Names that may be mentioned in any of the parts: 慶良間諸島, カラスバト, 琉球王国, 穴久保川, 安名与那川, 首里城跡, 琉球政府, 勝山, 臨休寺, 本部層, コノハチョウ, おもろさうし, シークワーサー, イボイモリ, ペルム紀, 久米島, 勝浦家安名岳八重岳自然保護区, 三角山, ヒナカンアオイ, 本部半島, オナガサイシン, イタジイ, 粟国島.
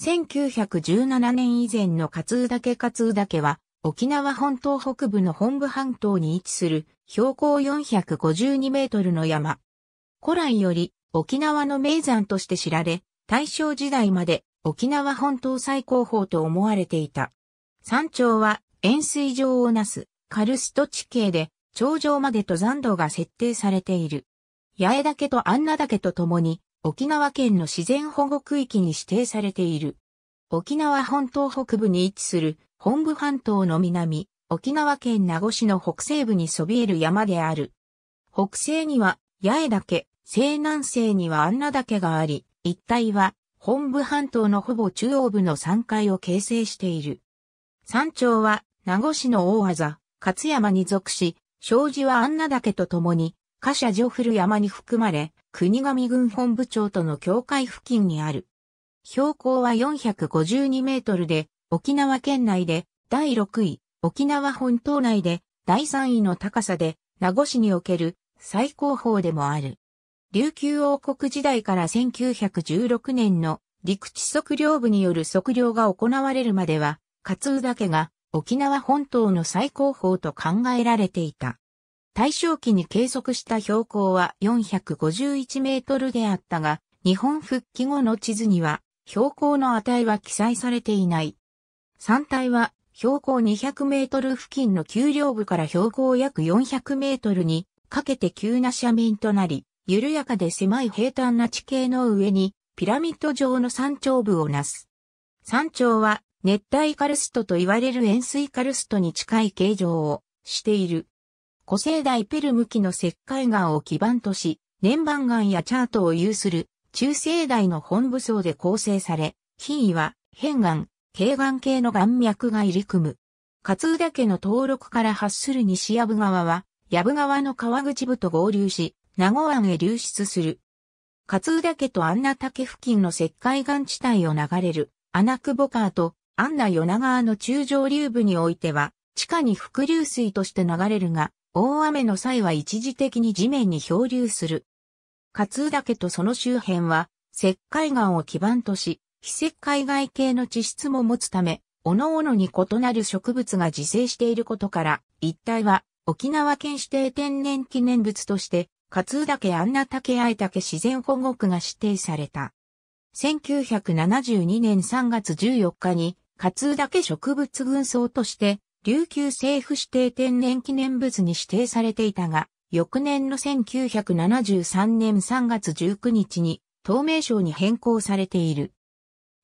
1917年以前の勝浦岳は、沖縄本島北部の本部半島に位置する標高452メートルの山。古来より沖縄の名山として知られ、大正時代まで沖縄本島最高峰と思われていた。山頂は円錐状をなすカルスト地形で、頂上まで登山道が設定されている。八重岳と安名岳とともに、沖縄県の自然保護区域に指定されている。沖縄本島北部に位置する本部半島の南、沖縄県名護市の北西部にそびえる山である。北西には八重岳、西南西には安名岳があり、一帯は本部半島のほぼ中央部の山塊を形成している。山頂は名護市の大字、勝山に属し、庄司は安名岳とともに、下社上古山に含まれ、国頭郡本部町との境界付近にある。標高は452メートルで、沖縄県内で第6位、沖縄本島内で第3位の高さで、名護市における最高峰でもある。琉球王国時代から1916年の陸地測量部による測量が行われるまでは、勝浦岳が沖縄本島の最高峰と考えられていた。大正期に計測した標高は451メートルであったが、日本復帰後の地図には標高の値は記載されていない。山体は標高200メートル付近の丘陵部から標高約400メートルにかけて急な斜面となり、緩やかで狭い平坦な地形の上にピラミッド状の山頂部をなす。山頂は熱帯カルストといわれる円錐カルストに近い形状をしている。古生代ペルム紀の石灰岩を基盤とし、年番岩やチャートを有する中生代の本部層で構成され、品位は片岩、軽岩系の岩脈が入り組む。勝浦家の登録から発する西藪川は、藪川の川口部と合流し、名護湾へ流出する。勝浦家と安名岳付近の石灰岩地帯を流れる穴久保川と安名与那川の中上流部においては、地下に伏流水として流れるが、大雨の際は一時的に地面に漂流する。勝浦家とその周辺は、石灰岩を基盤とし、非石灰岩系の地質も持つため、各々に異なる植物が自生していることから、一帯は沖縄県指定天然記念物として、勝浦家安名岳八重岳自然保護区が指定された。1972年3月14日に、勝浦家植物群層として、琉球政府指定天然記念物に指定されていたが、翌年の1973年3月19日に、東名省に変更されている。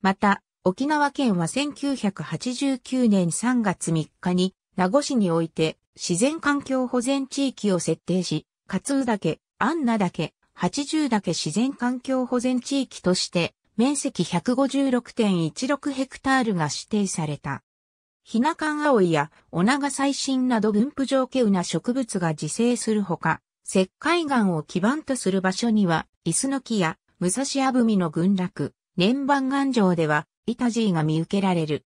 また、沖縄県は1989年3月3日に、名護市において自然環境保全地域を設定し、勝浦岳、安名岳、八重岳自然環境保全地域として、面積 156.16 ヘクタールが指定された。ヒナカンアオイやオナガサイシンなど分布上稀有な植物が自生するほか、石灰岩を基盤とする場所には、イスノキや武蔵藪美の群落、年番岩上では、イタジイが見受けられる。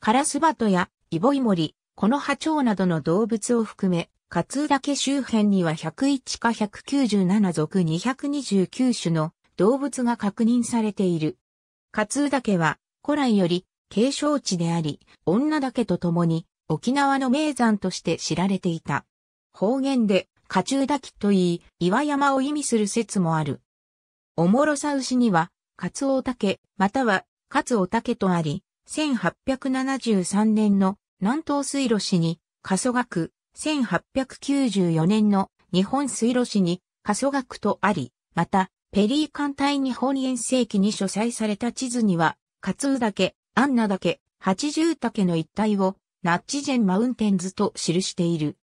カラスバトやイボイモリ、コノハチョウなどの動物を含め、勝浦家周辺には101か197属229種の動物が確認されている。勝浦家は、古来より、景勝地であり、安名岳とともに沖縄の名山として知られていた。方言で、カチュウダキと言い、岩山を意味する説もある。おもろさ牛には、カツオタケ、またはカツオタケとあり、1873年の南東水路市に加蘇岳、1894年の日本水路市に加蘇岳とあり、また、ペリー艦隊日本遠征記に書載された地図には、勝浦家、安名岳、八重岳の一帯を、ナッチジェンマウンテンズと記している。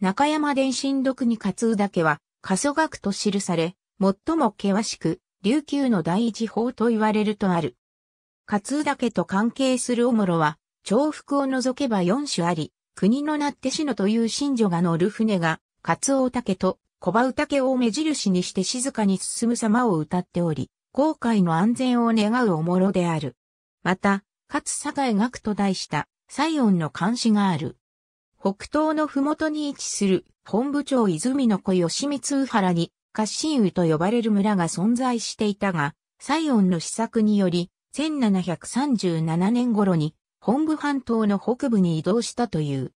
中山電信録に勝浦家は、加蘇岳と記され、最も険しく、琉球の第一峰と言われるとある。勝浦家と関係するおもろは、重複を除けば4種あり、国のなってしのという神女が乗る船が、カツオタケとコバウタケを目印にして静かに進む様を歌っており、航海の安全を願うおもろである。また、勝栄岳と題した、西音の漢詩がある。北東の麓に位置する、本部町泉の小吉光原に、勝新宇と呼ばれる村が存在していたが、西音の施策により、1737年頃に本部半島の北部に移動したという。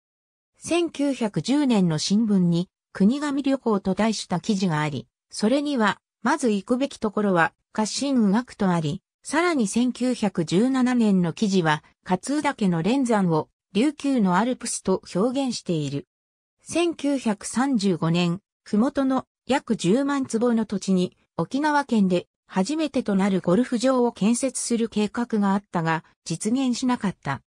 1910年の新聞に国頭旅行と題した記事があり、それには、まず行くべきところは、勝新宇岳とあり、さらに1917年の記事は、勝浦岳の連山を、琉球のアルプスと表現している。1935年、麓の約10万坪の土地に、沖縄県で初めてとなるゴルフ場を建設する計画があったが、実現しなかった。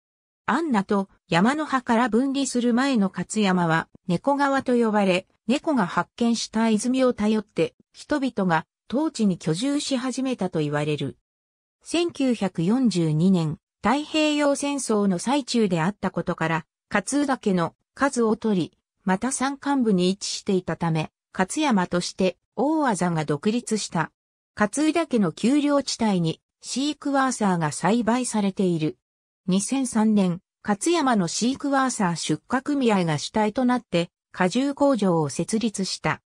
安名と山の葉から分離する前の勝山は、猫川と呼ばれ、猫が発見した泉を頼って、人々が当地に居住し始めたと言われる。1942年、太平洋戦争の最中であったことから、勝浦家の数を取り、また山間部に位置していたため、勝山として大字が独立した。勝浦家の丘陵地帯にシークワーサーが栽培されている。2003年、勝山のシークワーサー出荷組合が主体となって、果汁工場を設立した。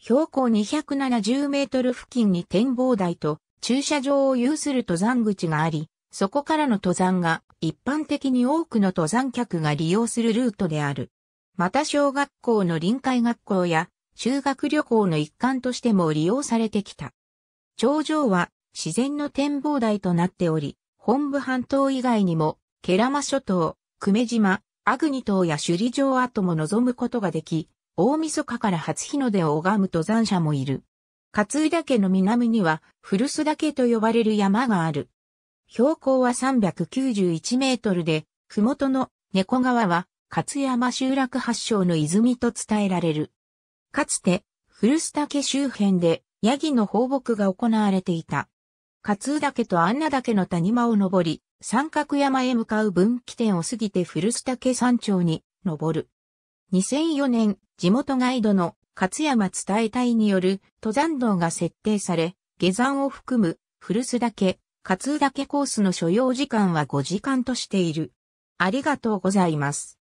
標高270メートル付近に展望台と駐車場を有する登山口があり、そこからの登山が一般的に多くの登山客が利用するルートである。また小学校の臨海学校や修学旅行の一環としても利用されてきた。頂上は自然の展望台となっており、本部半島以外にも、慶良間諸島、久米島、粟国島や首里城跡も望むことができ、大晦日から初日の出を拝む登山者もいる。勝浦岳の南には、古巣岳と呼ばれる山がある。標高は391メートルで、麓の猫川は、勝山集落発祥の泉と伝えられる。かつて、古巣岳周辺で、ヤギの放牧が行われていた。勝浦岳と安名岳の谷間を登り、三角山へ向かう分岐点を過ぎて古巣岳山頂に登る。2004年、地元ガイドの勝山伝え隊による登山道が設定され、下山を含む古巣岳、勝浦岳コースの所要時間は5時間としている。ありがとうございます。